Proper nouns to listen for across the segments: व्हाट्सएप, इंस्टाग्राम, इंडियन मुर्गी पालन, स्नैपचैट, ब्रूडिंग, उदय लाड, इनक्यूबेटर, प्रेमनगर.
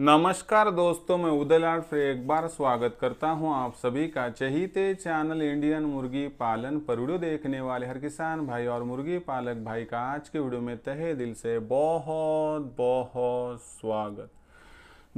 नमस्कार दोस्तों, मैं उदय लाड फिर एक बार स्वागत करता हूं आप सभी का चहीते चैनल इंडियन मुर्गी पालन पर। वीडियो देखने वाले हर किसान भाई और मुर्गी पालक भाई का आज के वीडियो में तहे दिल से बहुत बहुत स्वागत।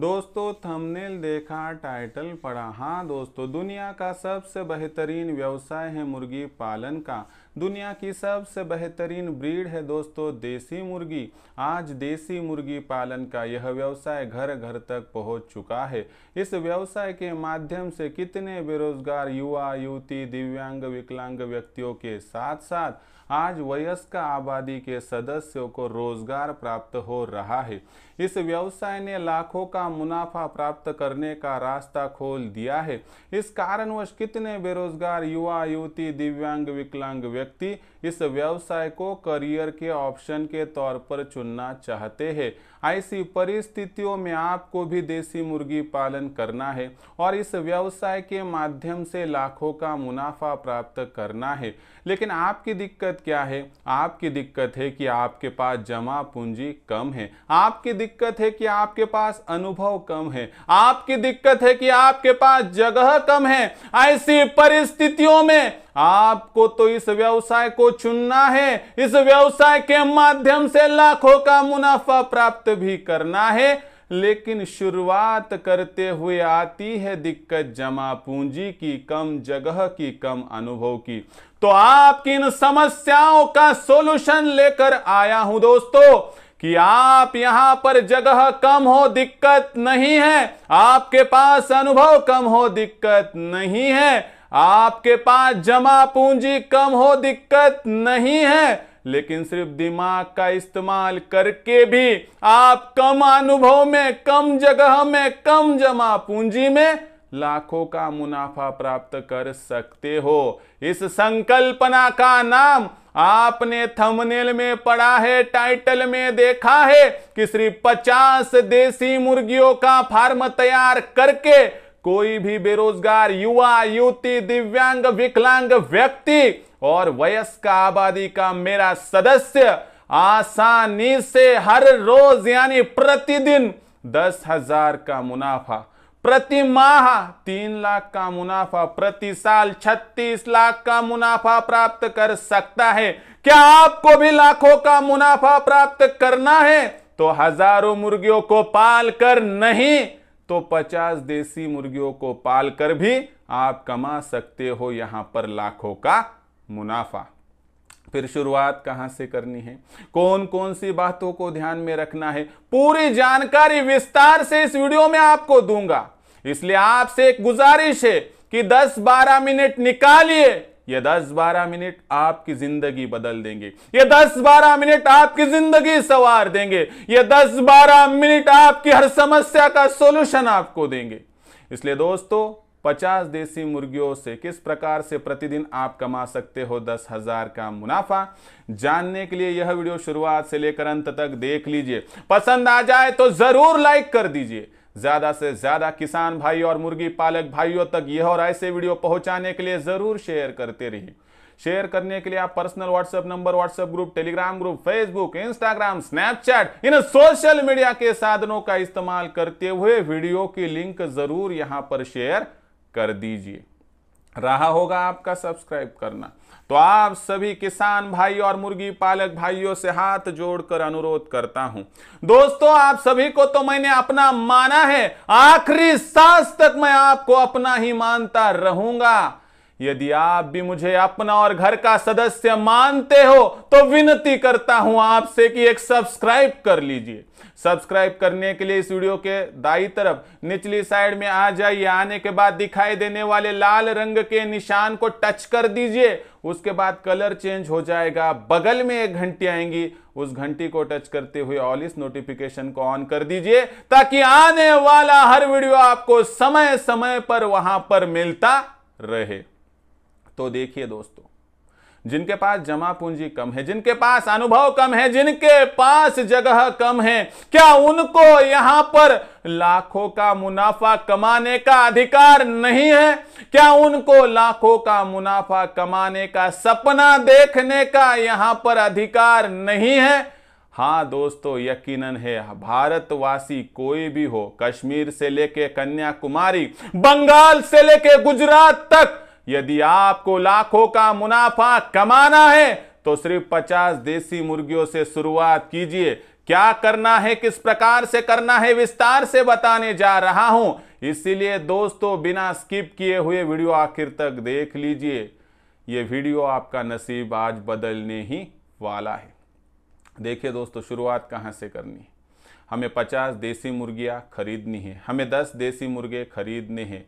दोस्तों, थंबनेल देखा, टाइटल पढ़ा। हाँ दोस्तों, दुनिया का सबसे बेहतरीन व्यवसाय है मुर्गी पालन का। दुनिया की सबसे बेहतरीन ब्रीड है दोस्तों देसी मुर्गी। आज देसी मुर्गी पालन का यह व्यवसाय घर घर तक पहुंच चुका है। इस व्यवसाय के माध्यम से कितने बेरोजगार युवा युवती, दिव्यांग, विकलांग व्यक्तियों के साथ साथ आज वयस्क आबादी के सदस्यों को रोजगार प्राप्त हो रहा है। इस व्यवसाय ने लाखों का मुनाफा प्राप्त करने का रास्ता खोल दिया है। इस कारणवश कितने बेरोजगार युवा युवती, दिव्यांग, विकलांग व्यक्ति इस व्यवसाय को करियर के ऑप्शन के तौर पर चुनना चाहते हैं। ऐसी परिस्थितियों में आपको भी देसी मुर्गी पालन करना है और इस व्यवसाय के माध्यम से लाखों का मुनाफा प्राप्त करना है। लेकिन आपकी दिक्कत क्या है? आपकी दिक्कत है कि आपके पास जमा पूंजी कम है। आपकी दिक्कत है कि आपके पास अनुभव कम है। आपकी दिक्कत है कि आपके पास जगह कम है। ऐसी परिस्थितियों में आपको तो इस व्यवसाय को चुनना है। इस व्यवसाय के माध्यम से लाखों का मुनाफा प्राप्त भी करना है। लेकिन शुरुआत करते हुए आती है दिक्कत जमा पूंजी की, कम जगह की, कम अनुभव की। तो आपकी इन समस्याओं का सॉल्यूशन लेकर आया हूं दोस्तों कि आप यहां पर जगह कम हो दिक्कत नहीं है, आपके पास अनुभव कम हो दिक्कत नहीं है, आपके पास जमा पूंजी कम हो दिक्कत नहीं है, लेकिन सिर्फ दिमाग का इस्तेमाल करके भी आप कम अनुभव में, कम जगह में, कम जमा पूंजी में लाखों का मुनाफा प्राप्त कर सकते हो। इस संकल्पना का नाम आपने थंबनेल में पढ़ा है, टाइटल में देखा है कि सिर्फ 50 देसी मुर्गियों का फार्म तैयार करके कोई भी बेरोजगार युवा युवती, दिव्यांग, विकलांग व्यक्ति और वयस्क आबादी का मेरा सदस्य आसानी से हर रोज यानी प्रतिदिन 10,000 का मुनाफा, प्रति माह 3 लाख का मुनाफा, प्रति साल 36 लाख का मुनाफा प्राप्त कर सकता है। क्या आपको भी लाखों का मुनाफा प्राप्त करना है? तो हजारों मुर्गियों को पाल कर नहीं तो 50 देसी मुर्गियों को पाल कर भी आप कमा सकते हो यहां पर लाखों का मुनाफा। फिर शुरुआत कहां से करनी है, कौन कौन सी बातों को ध्यान में रखना है, पूरी जानकारी विस्तार से इस वीडियो में आपको दूंगा। इसलिए आपसे एक गुजारिश है कि 10-12 मिनट निकालिए। ये 10-12 मिनट आपकी जिंदगी बदल देंगे। ये 10-12 मिनट आपकी जिंदगी संवार देंगे। ये 10-12 मिनट आपकी हर समस्या का सॉल्यूशन आपको देंगे। इसलिए दोस्तों, 50 देसी मुर्गियों से किस प्रकार से प्रतिदिन आप कमा सकते हो 10,000 का मुनाफा, जानने के लिए यह वीडियो शुरुआत से लेकर अंत तक देख लीजिए। पसंद आ जाए तो जरूर लाइक कर दीजिए। ज्यादा से ज्यादा किसान भाई और मुर्गी पालक भाइयों तक यह और ऐसे वीडियो पहुंचाने के लिए जरूर शेयर करते रहिए। शेयर करने के लिए आप personal व्हाट्सएप number, व्हाट्सएप group, Telegram group, Facebook, इंस्टाग्राम, स्नैपचैट, इन सोशल मीडिया के साधनों का इस्तेमाल करते हुए वीडियो की लिंक जरूर यहां पर शेयर कर दीजिए। रहा होगा आपका सब्सक्राइब करना। तो आप सभी किसान भाई और मुर्गी पालक भाइयों से हाथ जोड़कर अनुरोध करता हूं। दोस्तों, आप सभी को तो मैंने अपना माना है, आखिरी सांस तक मैं आपको अपना ही मानता रहूंगा। यदि आप भी मुझे अपना और घर का सदस्य मानते हो तो विनती करता हूं आपसे कि एक सब्सक्राइब कर लीजिए। सब्सक्राइब करने के लिए इस वीडियो के दाईं तरफ निचली साइड में आ जाइए। आने के बाद दिखाई देने वाले लाल रंग के निशान को टच कर दीजिए। उसके बाद कलर चेंज हो जाएगा। बगल में एक घंटी आएंगी, उस घंटी को टच करते हुए ऑल इस नोटिफिकेशन को ऑन कर दीजिए ताकि आने वाला हर वीडियो आपको समय समय पर वहां पर मिलता रहे। तो देखिए दोस्तों, जिनके पास जमा पूंजी कम है, जिनके पास अनुभव कम है, जिनके पास जगह कम है, क्या उनको यहां पर लाखों का मुनाफा कमाने का अधिकार नहीं है? क्या उनको लाखों का मुनाफा कमाने का सपना देखने का यहां पर अधिकार नहीं है? हाँ दोस्तों, यकीनन है भारतवासी कोई भी हो, कश्मीर से लेके कन्याकुमारी, बंगाल से लेके गुजरात तक, यदि आपको लाखों का मुनाफा कमाना है तो सिर्फ 50 देसी मुर्गियों से शुरुआत कीजिए। क्या करना है, किस प्रकार से करना है, विस्तार से बताने जा रहा हूं, इसीलिए दोस्तों बिना स्किप किए हुए वीडियो आखिर तक देख लीजिए। ये वीडियो आपका नसीब आज बदलने ही वाला है। देखिए दोस्तों, शुरुआत कहाँ से करनी है। हमें 50 देसी मुर्गियाँ खरीदनी है, हमें 10 देसी मुर्गे खरीदने हैं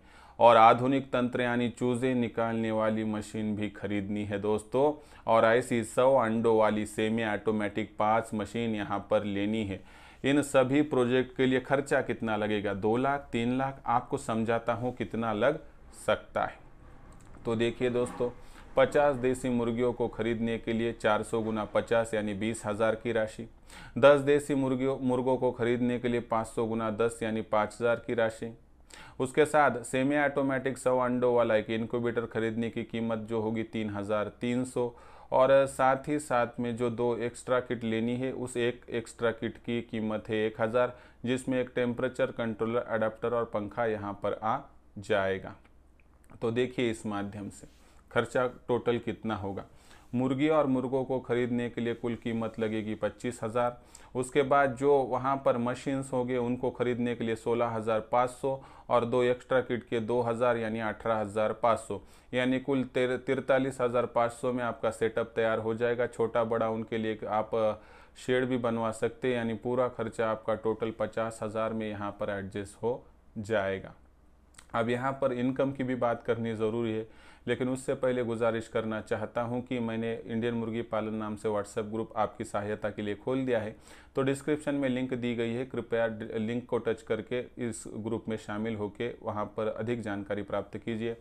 और आधुनिक तंत्र यानी चूजे निकालने वाली मशीन भी खरीदनी है दोस्तों, और ऐसी 100 अंडों वाली सेमी ऑटोमेटिक 5 मशीन यहाँ पर लेनी है। इन सभी प्रोजेक्ट के लिए खर्चा कितना लगेगा, 2 लाख 3 लाख, आपको समझाता हूँ कितना लग सकता है। तो देखिए दोस्तों, 50 देसी मुर्गियों को खरीदने के लिए 400 गुना 50 यानी 20,000 की राशि, 10 देसी मुर्गों को खरीदने के लिए 500 गुना 10 यानी 5,000 की राशि, उसके साथ सेमी ऑटोमेटिक 100 अंडों वाला एक इनक्यूबेटर खरीदने की कीमत जो होगी 3,300, और साथ ही साथ में जो 2 एक्स्ट्रा किट लेनी है उस एक एक्स्ट्रा किट की कीमत है 1,000, जिसमें एक टेम्परेचर कंट्रोलर, अडाप्टर और पंखा यहाँ पर आ जाएगा। तो देखिए, इस माध्यम से खर्चा टोटल कितना होगा। मुर्गी और मुर्गों को खरीदने के लिए कुल कीमत लगेगी 25,000, उसके बाद जो वहाँ पर मशीन्स होंगे उनको खरीदने के लिए 16,500 और 2 एक्स्ट्रा किट के 2,000 यानी 18,500, यानी कुल 43,500 में आपका सेटअप तैयार हो जाएगा। छोटा बड़ा उनके लिए आप शेड भी बनवा सकते हैं, यानी पूरा खर्चा आपका टोटल 50,000 में यहाँ पर एडजस्ट हो जाएगा। अब यहाँ पर इनकम की भी बात करनी ज़रूरी है, लेकिन उससे पहले गुजारिश करना चाहता हूँ कि मैंने इंडियन मुर्गी पालन नाम से व्हाट्सएप ग्रुप आपकी सहायता के लिए खोल दिया है, तो डिस्क्रिप्शन में लिंक दी गई है, कृपया लिंक को टच करके इस ग्रुप में शामिल होकर वहाँ पर अधिक जानकारी प्राप्त कीजिए।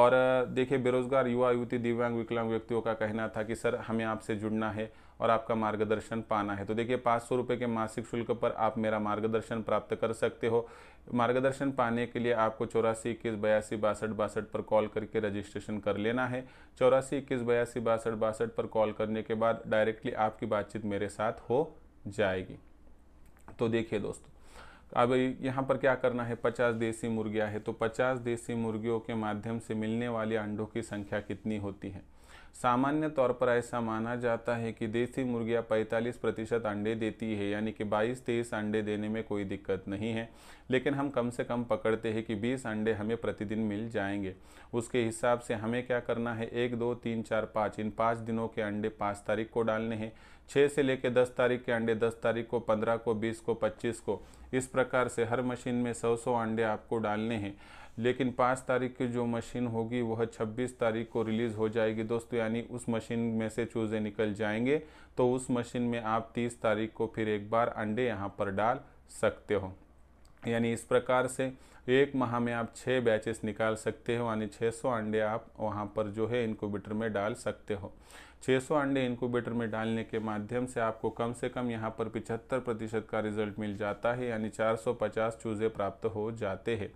और देखिए, बेरोजगार युवा युवती, दिव्यांग, विकलांग व्यक्तियों का कहना था कि सर हमें आपसे जुड़ना है और आपका मार्गदर्शन पाना है। तो देखिए, 500 रुपये के मासिक शुल्क पर आप मेरा मार्गदर्शन प्राप्त कर सकते हो। मार्गदर्शन पाने के लिए आपको 8421826262 पर कॉल करके रजिस्ट्रेशन कर लेना है। 8421826262 पर कॉल करने के बाद डायरेक्टली आपकी बातचीत मेरे साथ हो जाएगी। तो देखिए दोस्तों, अब यहाँ पर क्या करना है, 50 देसी मुर्गियाँ है तो 50 देसी मुर्गियों के माध्यम से मिलने वाली अंडों की संख्या कितनी होती है। सामान्य तौर पर ऐसा माना जाता है कि देसी मुर्गियाँ 45% अंडे देती है, यानी कि 22-23 अंडे देने में कोई दिक्कत नहीं है, लेकिन हम कम से कम पकड़ते हैं कि 20 अंडे हमें प्रतिदिन मिल जाएंगे। उसके हिसाब से हमें क्या करना है, 1, 2, 3, 4, 5 इन 5 दिनों के अंडे 5 तारीख को डालने हैं, 6 से लेकर 10 तारीख के अंडे 10 तारीख को, 15 को, 20 को, 25 को, इस प्रकार से हर मशीन में 100-100 अंडे आपको डालने हैं। लेकिन 5 तारीख की जो मशीन होगी वह 26 तारीख को रिलीज़ हो जाएगी दोस्तों, यानी उस मशीन में से चूजे निकल जाएंगे, तो उस मशीन में आप 30 तारीख को फिर एक बार अंडे यहाँ पर डाल सकते हो। यानी इस प्रकार से एक माह में आप 6 बैचेस निकाल सकते हो, यानी 600 अंडे आप वहाँ पर जो है इनक्यूबेटर में डाल सकते हो। 600 अंडे इनक्यूबेटर में डालने के माध्यम से आपको कम से कम यहाँ पर 75% का रिजल्ट मिल जाता है, यानी 450 चूजे प्राप्त हो जाते हैं।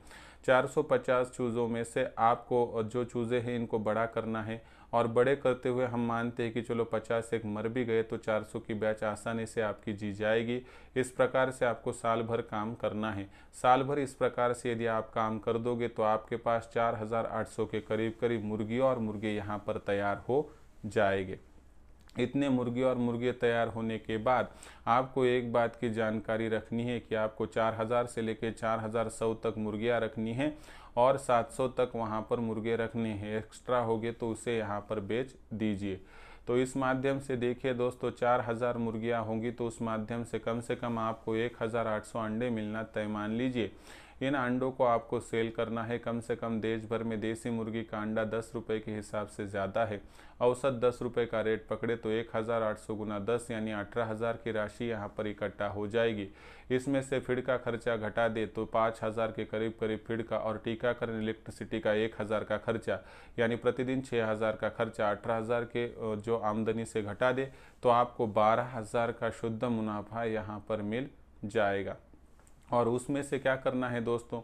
450 चूज़ों में से आपको जो चूज़े हैं इनको बड़ा करना है, और बड़े करते हुए हम मानते हैं कि चलो 50 एक मर भी गए तो 400 की बैच आसानी से आपकी जी जाएगी। इस प्रकार से आपको साल भर काम करना है। साल भर इस प्रकार से यदि आप काम कर दोगे तो आपके पास 4,800 के करीब करीब मुर्गियों और मुर्गे यहाँ पर तैयार हो जाएंगे। इतने मुर्गी और मुर्गे तैयार होने के बाद आपको एक बात की जानकारी रखनी है कि आपको 4,000 से लेकर 4,100 तक मुर्गियाँ रखनी हैं और 700 तक वहाँ पर मुर्गे रखने हैं। एक्स्ट्रा होगे तो उसे यहाँ पर बेच दीजिए। तो इस माध्यम से देखिए दोस्तों, 4,000 मुर्गियाँ होंगी तो उस माध्यम से कम आपको 1,800 अंडे मिलना तय मान लीजिए। इन अंडों को आपको सेल करना है। कम से कम देश भर में देसी मुर्गी का अंडा 10 रुपये के हिसाब से ज़्यादा है। औसत 10 रुपये का रेट पकड़े तो 1,800 गुना 10 यानी 18,000 की राशि यहाँ पर इकट्ठा हो जाएगी। इसमें से फीड का खर्चा घटा दे तो 5,000 के करीब करीब फीड का और टीकाकरण, इलेक्ट्रिसिटी का 1,000 का खर्चा, यानी प्रतिदिन 6,000 का खर्चा 18,000 के जो आमदनी से घटा दे तो आपको 12,000 का शुद्ध मुनाफा यहाँ पर मिल जाएगा। और उसमें से क्या करना है दोस्तों,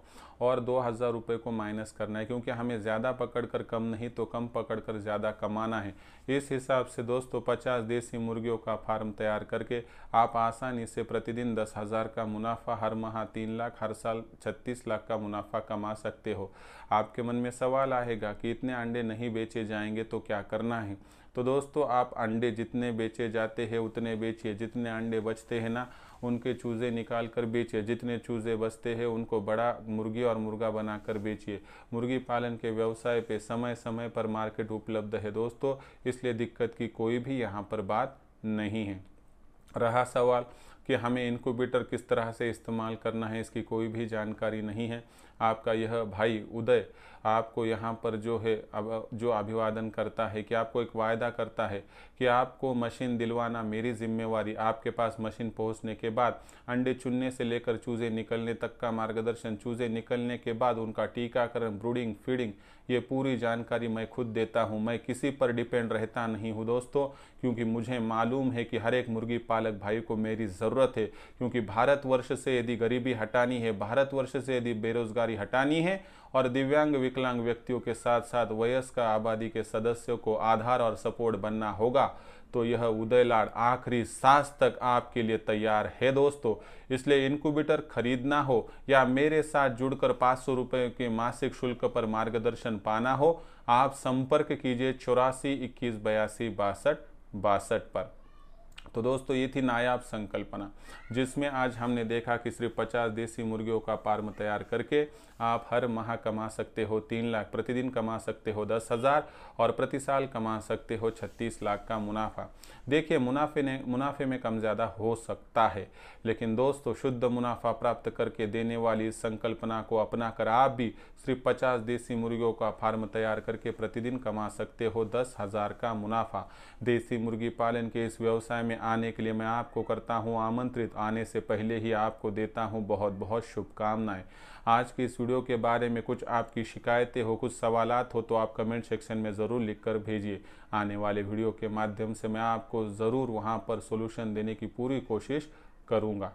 और 2000 रुपये को माइनस करना है, क्योंकि हमें ज़्यादा पकड़कर कम नहीं तो कम पकड़कर ज़्यादा कमाना है। इस हिसाब से दोस्तों 50 देसी मुर्गियों का फार्म तैयार करके आप आसानी से प्रतिदिन 10,000 का मुनाफा, हर माह 3 लाख, हर साल 36 लाख का मुनाफा कमा सकते हो। आपके मन में सवाल आएगा कि इतने अंडे नहीं बेचे जाएंगे तो क्या करना है। तो दोस्तों आप अंडे जितने बेचे जाते हैं उतने बेचिए, जितने अंडे बचते हैं ना उनके चूज़े निकाल कर बेचिए, जितने चूज़े बचते हैं उनको बड़ा मुर्गी और मुर्गा बनाकर बेचिए। मुर्गी पालन के व्यवसाय पे समय समय पर मार्केट उपलब्ध है दोस्तों, इसलिए दिक्कत की कोई भी यहाँ पर बात नहीं है। रहा सवाल कि हमें इनक्यूबेटर किस तरह से इस्तेमाल करना है, इसकी कोई भी जानकारी नहीं है। आपका यह भाई उदय आपको यहाँ पर जो है अब जो अभिवादन करता है कि आपको एक वायदा करता है कि आपको मशीन दिलवाना मेरी जिम्मेवारी। आपके पास मशीन पहुँचने के बाद अंडे चुनने से लेकर चूज़े निकलने तक का मार्गदर्शन, चूज़े निकलने के बाद उनका टीकाकरण, ब्रूडिंग, फीडिंग, ये पूरी जानकारी मैं खुद देता हूँ। मैं किसी पर डिपेंड रहता नहीं हूँ दोस्तों, क्योंकि मुझे मालूम है कि हर एक मुर्गी पालक भाई को मेरी ज़रूरत है, क्योंकि भारतवर्ष से यदि गरीबी हटानी है, भारतवर्ष से यदि बेरोजगारी हटानी है और दिव्यांग विकलांग व्यक्तियों के साथ साथ वयस्क आबादी के सदस्यों को आधार और सपोर्ट बनना होगा, तो यह उदय लाड आखिरी सांस तक आपके लिए तैयार है दोस्तों। इसलिए इनक्यूबेटर खरीदना हो या मेरे साथ जुड़कर 500 रुपये के मासिक शुल्क पर मार्गदर्शन पाना हो, आप संपर्क कीजिए 8421826262 पर। तो दोस्तों ये थी नायाब संकल्पना, जिसमें आज हमने देखा कि सिर्फ 50 देसी मुर्गियों का फार्म तैयार करके आप हर माह कमा सकते हो 3 लाख, प्रतिदिन कमा सकते हो 10,000 और प्रति साल कमा सकते हो 36 लाख का मुनाफा। देखिए मुनाफे में कम ज़्यादा हो सकता है, लेकिन दोस्तों शुद्ध मुनाफा प्राप्त करके देने वाली इस संकल्पना को अपना कर आप भी सिर्फ 50 देसी मुर्गियों का फार्म तैयार करके प्रतिदिन कमा सकते हो 10,000 का मुनाफा। देसी मुर्गी पालन के इस व्यवसाय में आने के लिए मैं आपको करता हूं आमंत्रित, आने से पहले ही आपको देता हूं बहुत बहुत शुभकामनाएं। आज की इस वीडियो के बारे में कुछ आपकी शिकायतें हो, कुछ सवालात हो, तो आप कमेंट सेक्शन में ज़रूर लिखकर भेजिए। आने वाले वीडियो के माध्यम से मैं आपको ज़रूर वहां पर सॉल्यूशन देने की पूरी कोशिश करूंगा।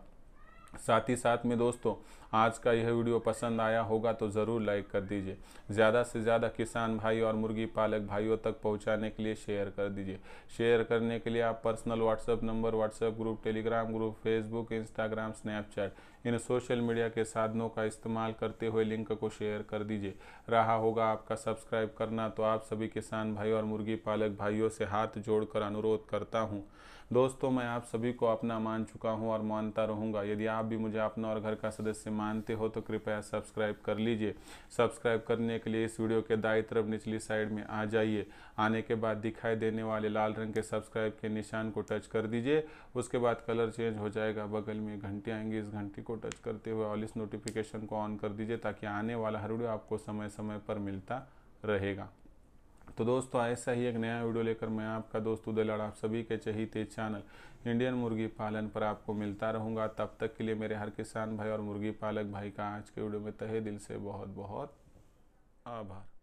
साथ ही साथ में दोस्तों आज का यह वीडियो पसंद आया होगा तो ज़रूर लाइक कर दीजिए, ज़्यादा से ज़्यादा किसान भाई और मुर्गी पालक भाइयों तक पहुंचाने के लिए शेयर कर दीजिए। शेयर करने के लिए आप personal व्हाट्सएप number, व्हाट्सएप group, Telegram group, Facebook, इंस्टाग्राम, स्नैपचैट, इन सोशल मीडिया के साधनों का इस्तेमाल करते हुए लिंक को शेयर कर दीजिए। रहा होगा आपका सब्सक्राइब करना, तो आप सभी किसान भाई और मुर्गी पालक भाइयों से हाथ जोड़कर अनुरोध करता हूँ दोस्तों। मैं आप सभी को अपना मान चुका हूँ और मानता रहूँगा। यदि आप भी मुझे अपना और घर का सदस्य मानते हो तो कृपया सब्सक्राइब कर लीजिए। सब्सक्राइब करने के लिए इस वीडियो के दाएं तरफ निचली साइड में आ जाइए। आने के बाद दिखाई देने वाले लाल रंग के सब्सक्राइब के निशान को टच कर दीजिए। उसके बाद कलर चेंज हो जाएगा, बगल में घंटी आएंगी, इस घंटी को टच करते हुए ऑल इस नोटिफिकेशन को ऑन कर दीजिए, ताकि आने वाला हर वीडियो आपको समय समय पर मिलता रहेगा। तो दोस्तों ऐसा ही एक नया वीडियो लेकर मैं आपका दोस्त उदय लाड आप सभी के चहीते चैनल इंडियन मुर्गी पालन पर आपको मिलता रहूँगा। तब तक के लिए मेरे हर किसान भाई और मुर्गी पालक भाई का आज के वीडियो में तहे दिल से बहुत बहुत आभार।